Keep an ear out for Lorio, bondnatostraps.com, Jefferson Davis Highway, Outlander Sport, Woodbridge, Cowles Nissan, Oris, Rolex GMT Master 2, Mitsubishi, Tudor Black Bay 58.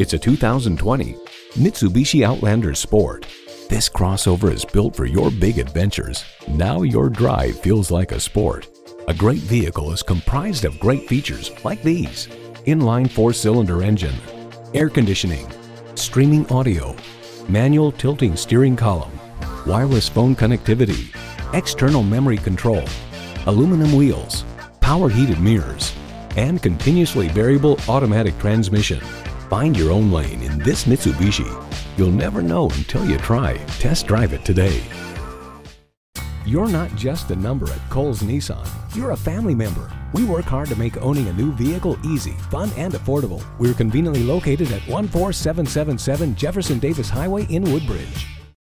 It's a 2020 Mitsubishi Outlander Sport. This crossover is built for your big adventures. Now your drive feels like a sport. A great vehicle is comprised of great features like these: inline four-cylinder engine, air conditioning, streaming audio, manual tilting steering column, wireless phone connectivity, external memory control, aluminum wheels, power heated mirrors, and continuously variable automatic transmission. Find your own lane in this Mitsubishi. You'll never know until you try. Test drive it today. You're not just a number at Cowles Nissan. You're a family member. We work hard to make owning a new vehicle easy, fun, and affordable. We're conveniently located at 14777 Jefferson Davis Highway in Woodbridge.